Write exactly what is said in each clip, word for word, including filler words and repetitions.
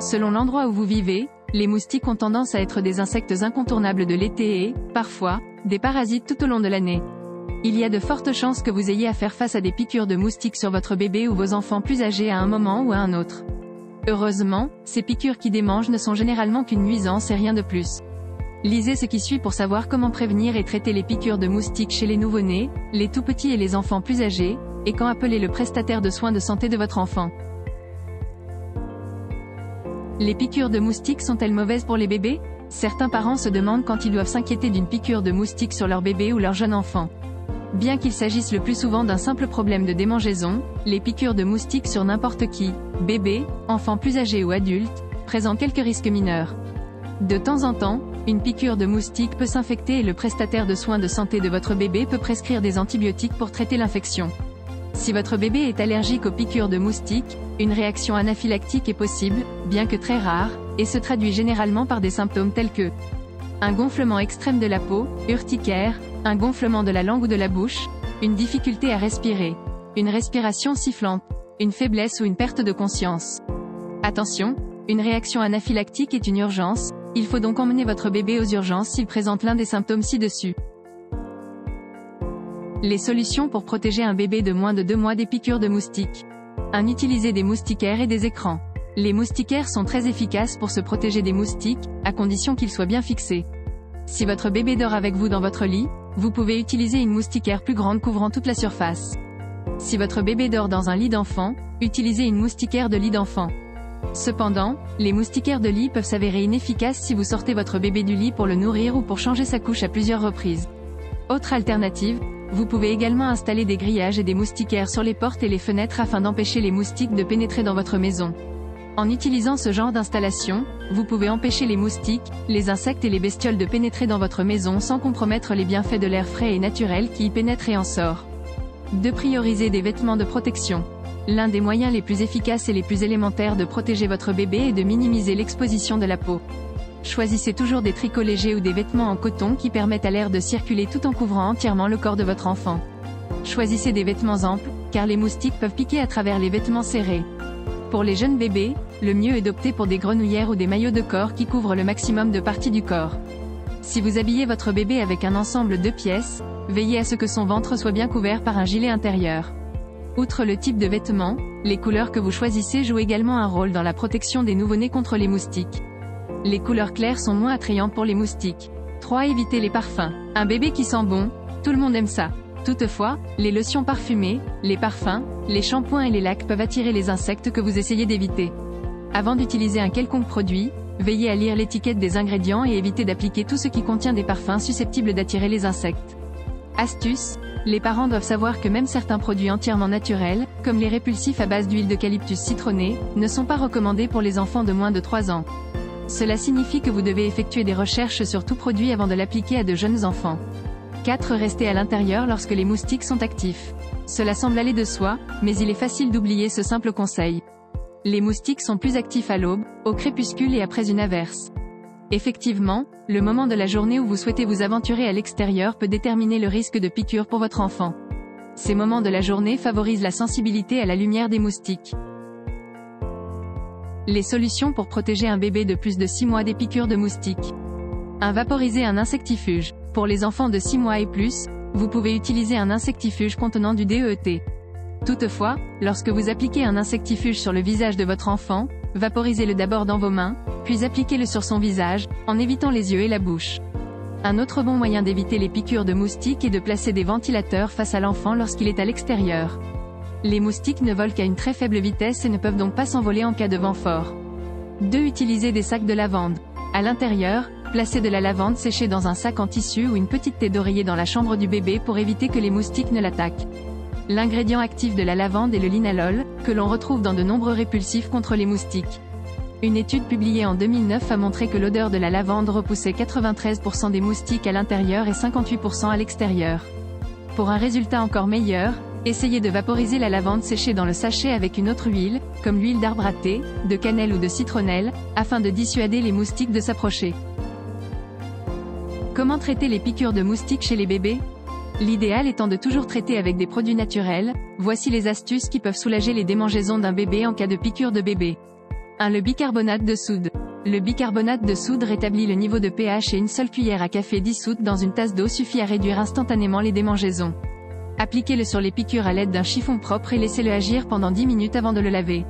Selon l'endroit où vous vivez, les moustiques ont tendance à être des insectes incontournables de l'été et, parfois, des parasites tout au long de l'année. Il y a de fortes chances que vous ayez à faire face à des piqûres de moustiques sur votre bébé ou vos enfants plus âgés à un moment ou à un autre. Heureusement, ces piqûres qui démangent ne sont généralement qu'une nuisance et rien de plus. Lisez ce qui suit pour savoir comment prévenir et traiter les piqûres de moustiques chez les nouveau-nés, les tout-petits et les enfants plus âgés, et quand appeler le prestataire de soins de santé de votre enfant. Les piqûres de moustiques sont-elles mauvaises pour les bébés? Certains parents se demandent quand ils doivent s'inquiéter d'une piqûre de moustique sur leur bébé ou leur jeune enfant. Bien qu'il s'agisse le plus souvent d'un simple problème de démangeaison, les piqûres de moustiques sur n'importe qui, bébé, enfant plus âgé ou adulte, présentent quelques risques mineurs. De temps en temps, une piqûre de moustique peut s'infecter et le prestataire de soins de santé de votre bébé peut prescrire des antibiotiques pour traiter l'infection. Si votre bébé est allergique aux piqûres de moustiques, une réaction anaphylactique est possible, bien que très rare, et se traduit généralement par des symptômes tels que un gonflement extrême de la peau, urticaire, un gonflement de la langue ou de la bouche, une difficulté à respirer, une respiration sifflante, une faiblesse ou une perte de conscience. Attention, une réaction anaphylactique est une urgence, il faut donc emmener votre bébé aux urgences s'il présente l'un des symptômes ci-dessus. Les solutions pour protéger un bébé de moins de deux mois des piqûres de moustiques. un Utiliser des moustiquaires et des écrans. Les moustiquaires sont très efficaces pour se protéger des moustiques, à condition qu'ils soient bien fixés. Si votre bébé dort avec vous dans votre lit, vous pouvez utiliser une moustiquaire plus grande couvrant toute la surface. Si votre bébé dort dans un lit d'enfant, utilisez une moustiquaire de lit d'enfant. Cependant, les moustiquaires de lit peuvent s'avérer inefficaces si vous sortez votre bébé du lit pour le nourrir ou pour changer sa couche à plusieurs reprises. Autre alternative, vous pouvez également installer des grillages et des moustiquaires sur les portes et les fenêtres afin d'empêcher les moustiques de pénétrer dans votre maison. En utilisant ce genre d'installation, vous pouvez empêcher les moustiques, les insectes et les bestioles de pénétrer dans votre maison sans compromettre les bienfaits de l'air frais et naturel qui y pénètre et en sort. deux Prioriser des vêtements de protection. L'un des moyens les plus efficaces et les plus élémentaires de protéger votre bébé est de minimiser l'exposition de la peau. Choisissez toujours des tricots légers ou des vêtements en coton qui permettent à l'air de circuler tout en couvrant entièrement le corps de votre enfant. Choisissez des vêtements amples, car les moustiques peuvent piquer à travers les vêtements serrés. Pour les jeunes bébés, le mieux est d'opter pour des grenouillères ou des maillots de corps qui couvrent le maximum de parties du corps. Si vous habillez votre bébé avec un ensemble de pièces, veillez à ce que son ventre soit bien couvert par un gilet intérieur. Outre le type de vêtements, les couleurs que vous choisissez jouent également un rôle dans la protection des nouveau-nés contre les moustiques. Les couleurs claires sont moins attrayantes pour les moustiques. trois Éviter les parfums. Un bébé qui sent bon, tout le monde aime ça. Toutefois, les lotions parfumées, les parfums, les shampoings et les lacs peuvent attirer les insectes que vous essayez d'éviter. Avant d'utiliser un quelconque produit, veillez à lire l'étiquette des ingrédients et évitez d'appliquer tout ce qui contient des parfums susceptibles d'attirer les insectes. Astuce, les parents doivent savoir que même certains produits entièrement naturels, comme les répulsifs à base d'huile d'eucalyptus citronnée, ne sont pas recommandés pour les enfants de moins de trois ans. Cela signifie que vous devez effectuer des recherches sur tout produit avant de l'appliquer à de jeunes enfants. quatre Rester à l'intérieur lorsque les moustiques sont actifs. Cela semble aller de soi, mais il est facile d'oublier ce simple conseil. Les moustiques sont plus actifs à l'aube, au crépuscule et après une averse. Effectivement, le moment de la journée où vous souhaitez vous aventurer à l'extérieur peut déterminer le risque de piqûre pour votre enfant. Ces moments de la journée favorisent la sensibilité à la lumière des moustiques. Les solutions pour protéger un bébé de plus de six mois des piqûres de moustiques. un Vaporiser un insectifuge. Pour les enfants de six mois et plus, vous pouvez utiliser un insectifuge contenant du D E E T. Toutefois, lorsque vous appliquez un insectifuge sur le visage de votre enfant, vaporisez-le d'abord dans vos mains, puis appliquez-le sur son visage, en évitant les yeux et la bouche. Un autre bon moyen d'éviter les piqûres de moustiques est de placer des ventilateurs face à l'enfant lorsqu'il est à l'extérieur. Les moustiques ne volent qu'à une très faible vitesse et ne peuvent donc pas s'envoler en cas de vent fort. deux Utiliser des sacs de lavande. À l'intérieur, placez de la lavande séchée dans un sac en tissu ou une petite taie d'oreiller dans la chambre du bébé pour éviter que les moustiques ne l'attaquent. L'ingrédient actif de la lavande est le linalol, que l'on retrouve dans de nombreux répulsifs contre les moustiques. Une étude publiée en deux mille neuf a montré que l'odeur de la lavande repoussait quatre-vingt-treize pour cent des moustiques à l'intérieur et cinquante-huit pour cent à l'extérieur. Pour un résultat encore meilleur, essayez de vaporiser la lavande séchée dans le sachet avec une autre huile, comme l'huile d'arbre à thé, de cannelle ou de citronnelle, afin de dissuader les moustiques de s'approcher. Comment traiter les piqûres de moustiques chez les bébés? L'idéal étant de toujours traiter avec des produits naturels, voici les astuces qui peuvent soulager les démangeaisons d'un bébé en cas de piqûre de bébé. un Le bicarbonate de soude. Le bicarbonate de soude rétablit le niveau de pH et une seule cuillère à café dissoute dans une tasse d'eau suffit à réduire instantanément les démangeaisons. Appliquez-le sur les piqûres à l'aide d'un chiffon propre et laissez-le agir pendant dix minutes avant de le laver.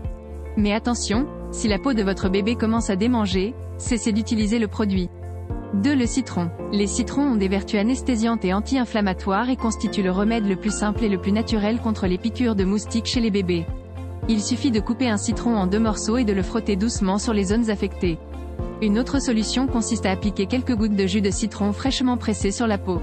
Mais attention, si la peau de votre bébé commence à démanger, cessez d'utiliser le produit. deux Le citron. Les citrons ont des vertus anesthésiantes et anti-inflammatoires et constituent le remède le plus simple et le plus naturel contre les piqûres de moustiques chez les bébés. Il suffit de couper un citron en deux morceaux et de le frotter doucement sur les zones affectées. Une autre solution consiste à appliquer quelques gouttes de jus de citron fraîchement pressé sur la peau.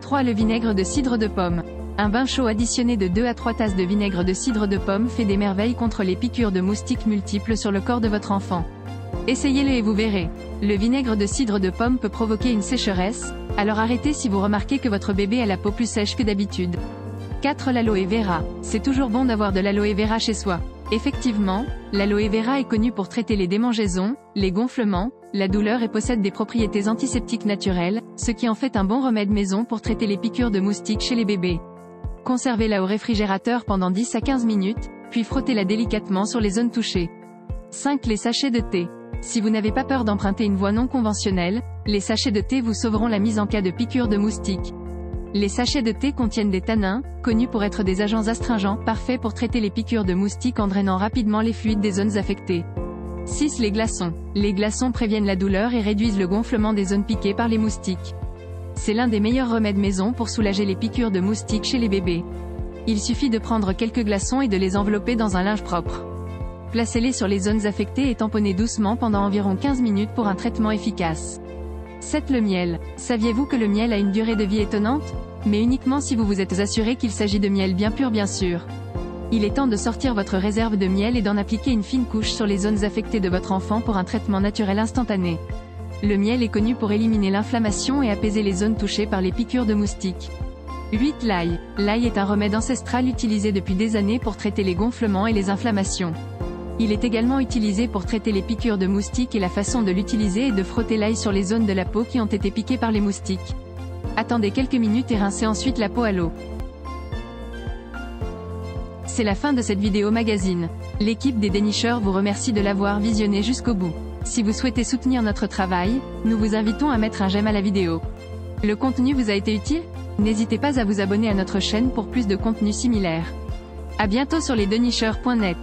trois Le vinaigre de cidre de pomme. Un bain chaud additionné de deux à trois tasses de vinaigre de cidre de pomme fait des merveilles contre les piqûres de moustiques multiples sur le corps de votre enfant. Essayez-le et vous verrez. Le vinaigre de cidre de pomme peut provoquer une sécheresse, alors arrêtez si vous remarquez que votre bébé a la peau plus sèche que d'habitude. quatre L'aloe vera. C'est toujours bon d'avoir de l'aloe vera chez soi. Effectivement, l'aloe vera est connu pour traiter les démangeaisons, les gonflements, la douleur et possède des propriétés antiseptiques naturelles, ce qui en fait un bon remède maison pour traiter les piqûres de moustiques chez les bébés. Conservez-la au réfrigérateur pendant dix à quinze minutes, puis frottez-la délicatement sur les zones touchées. cinq Les sachets de thé. Si vous n'avez pas peur d'emprunter une voie non conventionnelle, les sachets de thé vous sauveront la mise en cas de piqûre de moustiques. Les sachets de thé contiennent des tanins, connus pour être des agents astringents, parfaits pour traiter les piqûres de moustiques en drainant rapidement les fluides des zones affectées. six Les glaçons. Les glaçons préviennent la douleur et réduisent le gonflement des zones piquées par les moustiques. C'est l'un des meilleurs remèdes maison pour soulager les piqûres de moustiques chez les bébés. Il suffit de prendre quelques glaçons et de les envelopper dans un linge propre. Placez-les sur les zones affectées et tamponnez doucement pendant environ quinze minutes pour un traitement efficace. sept Le miel. Saviez-vous que le miel a une durée de vie étonnante? Mais uniquement si vous vous êtes assuré qu'il s'agit de miel bien pur bien sûr. Il est temps de sortir votre réserve de miel et d'en appliquer une fine couche sur les zones affectées de votre enfant pour un traitement naturel instantané. Le miel est connu pour éliminer l'inflammation et apaiser les zones touchées par les piqûres de moustiques. huit L'ail. L'ail est un remède ancestral utilisé depuis des années pour traiter les gonflements et les inflammations. Il est également utilisé pour traiter les piqûres de moustiques et la façon de l'utiliser est de frotter l'ail sur les zones de la peau qui ont été piquées par les moustiques. Attendez quelques minutes et rincez ensuite la peau à l'eau. C'est la fin de cette vidéo magazine. L'équipe des Dénicheurs vous remercie de l'avoir visionnée jusqu'au bout. Si vous souhaitez soutenir notre travail, nous vous invitons à mettre un j'aime à la vidéo. Le contenu vous a été utile? N'hésitez pas à vous abonner à notre chaîne pour plus de contenu similaire. À bientôt sur les dénicheurs point net.